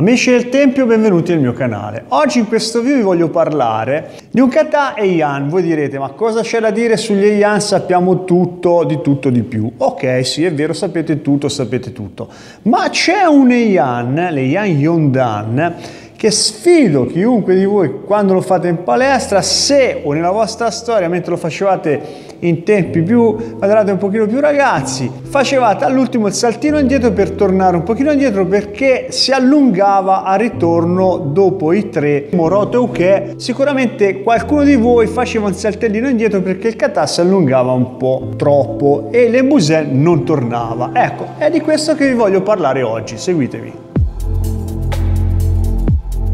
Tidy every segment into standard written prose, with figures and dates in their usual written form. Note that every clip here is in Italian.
Amici del Tempio, benvenuti nel mio canale. Oggi in questo video vi voglio parlare di un Kata Heian. Voi direte, ma cosa c'è da dire sugli Heian? Sappiamo tutto di più. Ok, sì, è vero, sapete tutto. Ma c'è un Heian, l'Heian Yondan, che sfido chiunque di voi quando lo fate in palestra, se o nella vostra storia, mentre lo facevate in tempi più quadrati, un pochino più ragazzi, facevate all'ultimo il saltino indietro per tornare un pochino indietro, perché si allungava al ritorno dopo i tre morote uke. Sicuramente qualcuno di voi faceva un saltellino indietro perché il kata si allungava un po' troppo e l'embusen non tornava. Ecco, è di questo che vi voglio parlare oggi, seguitemi.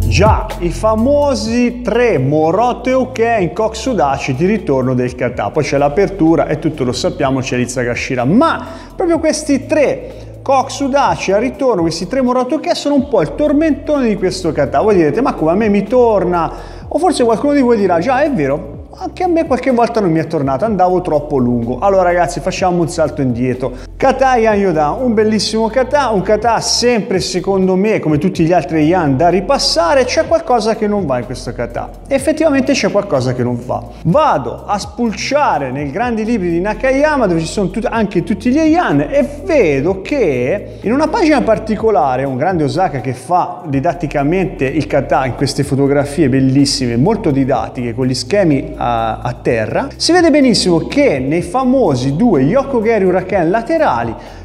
Già, i famosi tre morote uke in koksudachi di ritorno del kata, poi c'è l'apertura e tutto lo sappiamo, c'è l'itsagashira, ma proprio questi tre koksudachi al ritorno, questi tre morote uke sono un po' il tormentone di questo kata. Voi direte, ma come a me mi torna? O forse qualcuno di voi dirà, già è vero, anche a me qualche volta non mi è tornato, andavo troppo lungo. Allora ragazzi, facciamo un salto indietro. Kata Heian Yondan, un bellissimo kata, un kata sempre secondo me, come tutti gli altri Heian, da ripassare. C'è qualcosa che non va in questo kata, effettivamente c'è qualcosa che non va. Vado a spulciare nei grandi libri di Nakayama, dove ci sono anche tutti gli Heian, e vedo che in una pagina particolare, un grande Osaka che fa didatticamente il kata in queste fotografie bellissime, molto didattiche, con gli schemi a terra, si vede benissimo che nei famosi due yoko geri uraken laterali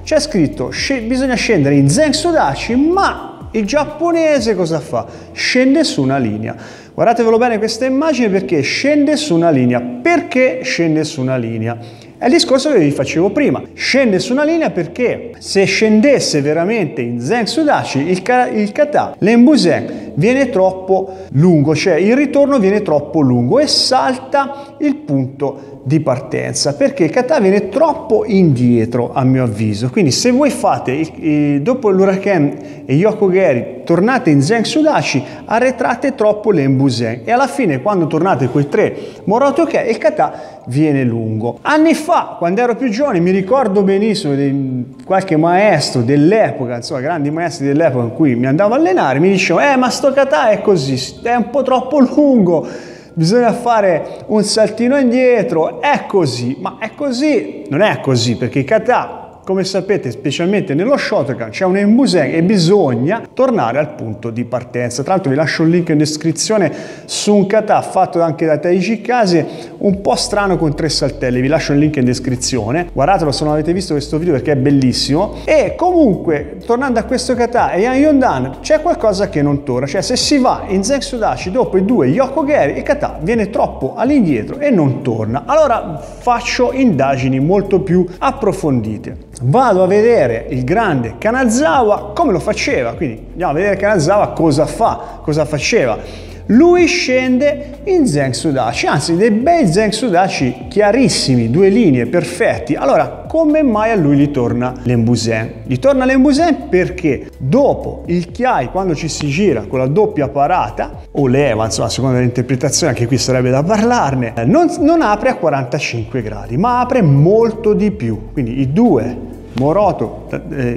c'è scritto bisogna scendere in zenkutsu-dachi, ma il giapponese cosa fa? Scende su una linea. Guardatevelo bene questa immagine, perché scende su una linea. Perché scende su una linea? È il discorso che vi facevo prima. Scende su una linea perché se scendesse veramente in zenkutsu-dachi il kata, l'embusen, viene troppo lungo, cioè il ritorno viene troppo lungo e salta il punto di partenza, perché il kata viene troppo indietro a mio avviso. Quindi se voi fate dopo l'uraken e yoko geri tornate in zenkutsu-dachi, arretrate troppo l'embusen e alla fine quando tornate coi tre morote uke il kata viene lungo. Anni fa, quando ero più giovane, mi ricordo benissimo di qualche maestro dell'epoca, insomma grandi maestri dell'epoca in cui mi andavo a allenare, mi diceva ma sto kata è così, è un po' troppo lungo, bisogna fare un saltino indietro, è così. Ma è così? Non è così, perché i kata, come sapete, specialmente nello Shotokan c'è un embusen e bisogna tornare al punto di partenza. Tra l'altro vi lascio il link in descrizione su un kata fatto anche da Taiji Kase, un po' strano, con tre saltelli. Vi lascio il link in descrizione, guardatelo se non avete visto questo video perché è bellissimo. E comunque, tornando a questo kata Heian Yondan, c'è qualcosa che non torna, cioè se si va in zenkutsu-dachi dopo i due yoko geri il kata viene troppo all'indietro e non torna. Allora faccio indagini molto più approfondite, vado a vedere il grande Kanazawa come lo faceva. Quindi andiamo a vedere Kanazawa cosa faceva. Lui scende in zenkutsu-dachi, anzi dei bei zenkutsu-dachi chiarissimi, due linee, perfetti. Allora come mai a lui gli torna l'embusen? Gli torna l'embusen perché dopo il Chiai, quando ci si gira con la doppia parata, o leva, insomma, a seconda dell'interpretazione, anche qui sarebbe da parlarne, non apre a 45 gradi, ma apre molto di più. Quindi i due moroto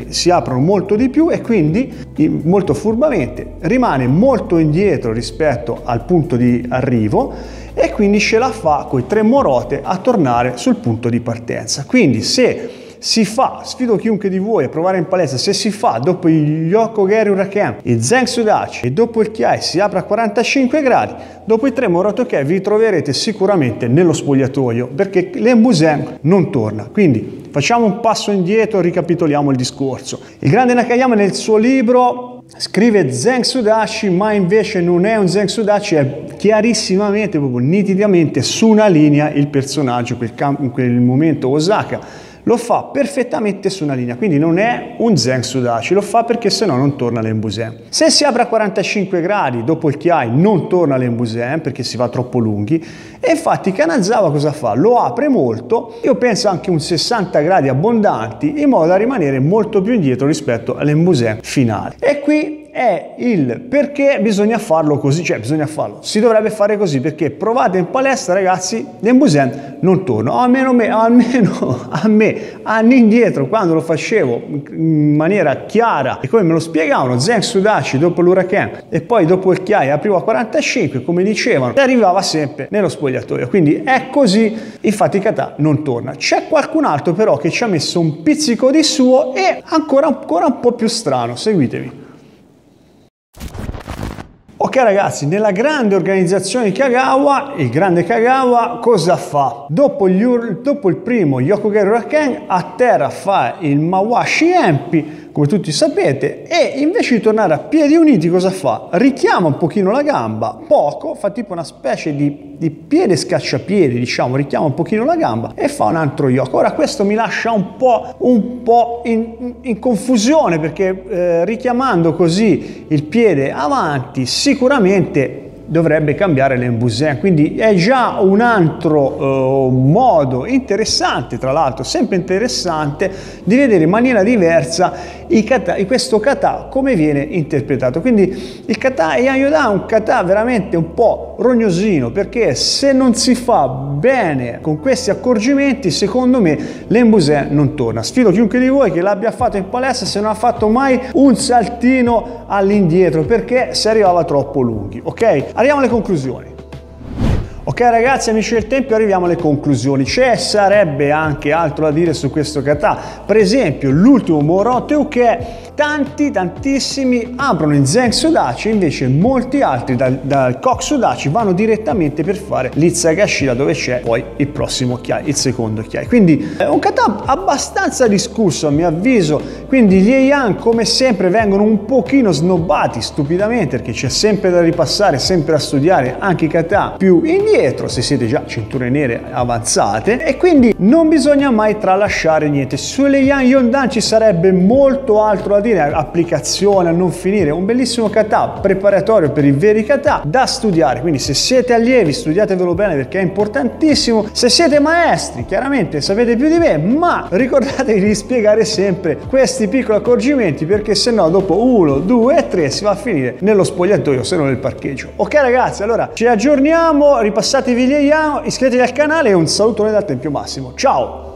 si aprono molto di più e quindi molto furbamente rimane molto indietro rispetto al punto di arrivo e quindi ce la fa con i tre morote a tornare sul punto di partenza. Quindi se si fa, sfido chiunque di voi a provare in palestra, se si fa dopo il yoko geri uraken, il zenkutsu-dachi e dopo il Chiai si apre a 45 gradi, dopo i tre morote uke vi troverete sicuramente nello spogliatoio perché l'embusen non torna. Quindi facciamo un passo indietro, ricapitoliamo il discorso. Il grande Nakayama nel suo libro scrive zenkutsu-dachi, ma invece non è un zenkutsu-dachi, è chiarissimamente, proprio nitidamente su una linea il personaggio, in quel momento Osaka lo fa perfettamente su una linea, quindi non è un zenkutsu-dachi, lo fa perché sennò non torna l'embusen. Se si apre a 45 gradi dopo il Chiai non torna l'embusen perché si va troppo lunghi. E infatti Kanazawa cosa fa? Lo apre molto, io penso anche un 60 gradi abbondanti, in modo da rimanere molto più indietro rispetto all'embusen finale. E qui è il perché bisogna farlo così, cioè bisogna farlo, si dovrebbe fare così, perché provate in palestra ragazzi, l'embusen non torno, almeno a me, anni indietro quando lo facevo in maniera chiara e come me lo spiegavano, zenkutsu-dachi dopo l'uraken e poi dopo il Chiai a prima 45, come dicevano, e arrivava sempre nello spogliatoio, quindi è così, infatti Kata non torna. C'è qualcun altro però che ci ha messo un pizzico di suo e ancora un po' più strano, seguitemi. Ok ragazzi, nella grande organizzazione Kagawa, il grande Kagawa cosa fa? Dopo il primo yoko geri uraken a terra fa il Mawashi Empi, come tutti sapete, e invece di tornare a piedi uniti cosa fa? Richiama un pochino la gamba, poco, fa tipo una specie di piede scacciapiedi, diciamo, richiama un pochino la gamba e fa un altro yoko. Ora questo mi lascia un po' in confusione, perché richiamando così il piede avanti sicuramente dovrebbe cambiare l'embusen, quindi è già un altro modo interessante, tra l'altro sempre interessante, di vedere in maniera diversa questo kata come viene interpretato. Quindi il kata Heian Yondan è un kata veramente un po' rognosino, perché se non si fa bene con questi accorgimenti secondo me l'embusen non torna. Sfido chiunque di voi che l'abbia fatto in palestra se non ha fatto mai un saltino all'indietro perché si arrivava troppo lunghi, ok? Arriviamo alle conclusioni. Ok ragazzi, amici del Tempio, arriviamo alle conclusioni. Sarebbe anche altro da dire su questo kata. Per esempio, l'ultimo morote uke, tantissimi aprono in zenkutsu-dachi, invece molti altri dal koksudachi vanno direttamente per fare l'itsagashira, dove c'è poi il prossimo Chiai, il secondo Chiai. Quindi è un kata abbastanza discusso a mio avviso, quindi gli Heian come sempre vengono un pochino snobbati stupidamente, perché c'è sempre da ripassare, sempre da studiare anche i kata più indietro se siete già cinture nere avanzate, e quindi non bisogna mai tralasciare niente. Sulle Heian Yondan ci sarebbe molto altro da dire, applicazione a non finire, un bellissimo kata preparatorio per i veri kata da studiare, quindi se siete allievi studiatevelo bene perché è importantissimo, se siete maestri chiaramente sapete più di me, ma ricordatevi di spiegare sempre questi piccoli accorgimenti, perché se no dopo 1, 2 e 3 si va a finire nello spogliatoio, se non nel parcheggio. Ok ragazzi, allora ci aggiorniamo, ripassatevi gli Heian, iscrivetevi al canale e un salutone dal Tempio Massimo, ciao!